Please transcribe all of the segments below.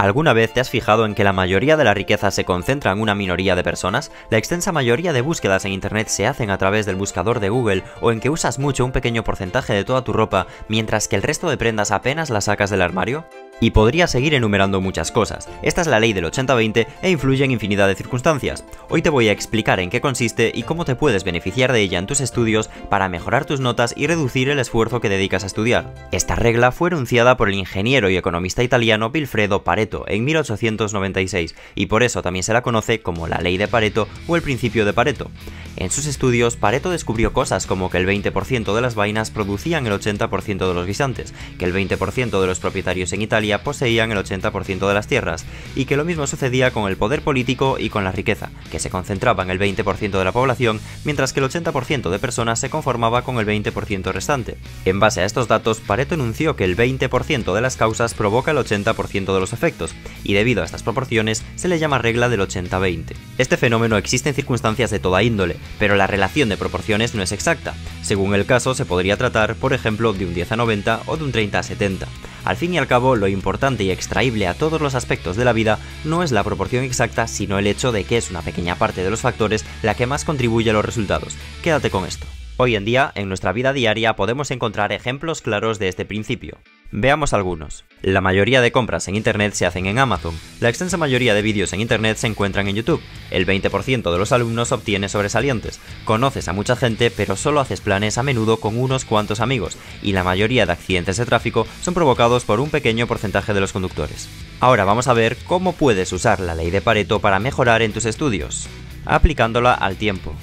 ¿Alguna vez te has fijado en que la mayoría de la riqueza se concentra en una minoría de personas? La extensa mayoría de búsquedas en internet se hacen a través del buscador de Google, o en que usas mucho un pequeño porcentaje de toda tu ropa, mientras que el resto de prendas apenas las sacas del armario. Y podría seguir enumerando muchas cosas. Esta es la ley del 80-20 e influye en infinidad de circunstancias. Hoy te voy a explicar en qué consiste y cómo te puedes beneficiar de ella en tus estudios para mejorar tus notas y reducir el esfuerzo que dedicas a estudiar. Esta regla fue enunciada por el ingeniero y economista italiano Vilfredo Pareto en 1896, y por eso también se la conoce como la ley de Pareto o el principio de Pareto. En sus estudios, Pareto descubrió cosas como que el 20% de las vainas producían el 80% de los guisantes, que el 20% de los propietarios en Italia poseían el 80% de las tierras, y que lo mismo sucedía con el poder político y con la riqueza, que se concentraba en el 20% de la población, mientras que el 80% de personas se conformaba con el 20% restante. En base a estos datos, Pareto enunció que el 20% de las causas provoca el 80% de los efectos, y debido a estas proporciones se le llama regla del 80-20. Este fenómeno existe en circunstancias de toda índole, pero la relación de proporciones no es exacta. Según el caso, se podría tratar, por ejemplo, de un 10-90 o de un 30-70. Al fin y al cabo, lo importante y extraíble a todos los aspectos de la vida no es la proporción exacta, sino el hecho de que es una pequeña parte de los factores la que más contribuye a los resultados. Quédate con esto. Hoy en día, en nuestra vida diaria, podemos encontrar ejemplos claros de este principio. Veamos algunos. La mayoría de compras en internet se hacen en Amazon. La extensa mayoría de vídeos en internet se encuentran en YouTube. El 20% de los alumnos obtiene sobresalientes. Conoces a mucha gente, pero solo haces planes a menudo con unos cuantos amigos, y la mayoría de accidentes de tráfico son provocados por un pequeño porcentaje de los conductores. Ahora vamos a ver cómo puedes usar la ley de Pareto para mejorar en tus estudios, aplicándola al tiempo.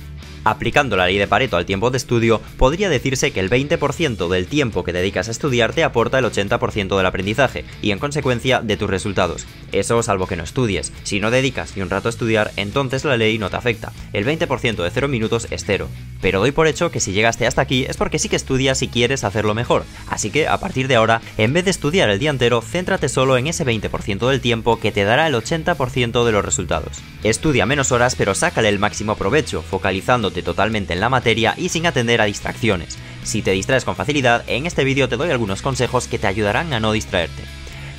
Aplicando la ley de Pareto al tiempo de estudio, podría decirse que el 20% del tiempo que dedicas a estudiar te aporta el 80% del aprendizaje y, en consecuencia, de tus resultados. Eso salvo que no estudies. Si no dedicas ni un rato a estudiar, entonces la ley no te afecta. El 20% de 0 minutos es 0. Pero doy por hecho que si llegaste hasta aquí es porque sí que estudias y quieres hacerlo mejor. Así que, a partir de ahora, en vez de estudiar el día entero, céntrate solo en ese 20% del tiempo que te dará el 80% de los resultados. Estudia menos horas, pero sácale el máximo provecho, focalizándote totalmente en la materia y sin atender a distracciones. Si te distraes con facilidad, en este vídeo te doy algunos consejos que te ayudarán a no distraerte.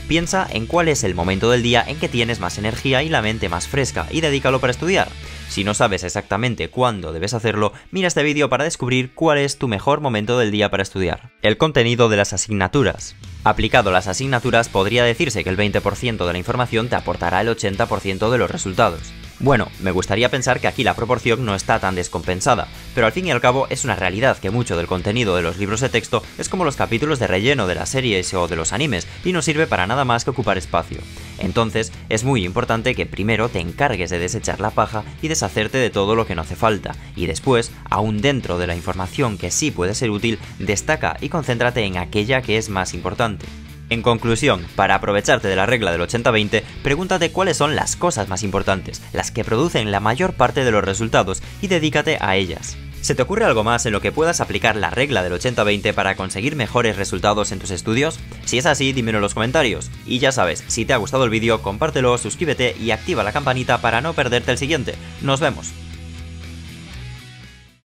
Piensa en cuál es el momento del día en que tienes más energía y la mente más fresca, y dedícalo para estudiar. Si no sabes exactamente cuándo debes hacerlo, mira este vídeo para descubrir cuál es tu mejor momento del día para estudiar. El contenido de las asignaturas. Aplicado a las asignaturas, podría decirse que el 20% de la información te aportará el 80% de los resultados. Bueno, me gustaría pensar que aquí la proporción no está tan descompensada, pero al fin y al cabo es una realidad que mucho del contenido de los libros de texto es como los capítulos de relleno de las series o de los animes, y no sirve para nada más que ocupar espacio. Entonces, es muy importante que primero te encargues de desechar la paja y deshacerte de todo lo que no hace falta, y después, aún dentro de la información que sí puede ser útil, destaca y concéntrate en aquella que es más importante. En conclusión, para aprovecharte de la regla del 80-20, pregúntate cuáles son las cosas más importantes, las que producen la mayor parte de los resultados, y dedícate a ellas. ¿Se te ocurre algo más en lo que puedas aplicar la regla del 80-20 para conseguir mejores resultados en tus estudios? Si es así, dímelo en los comentarios. Y ya sabes, si te ha gustado el vídeo, compártelo, suscríbete y activa la campanita para no perderte el siguiente. ¡Nos vemos!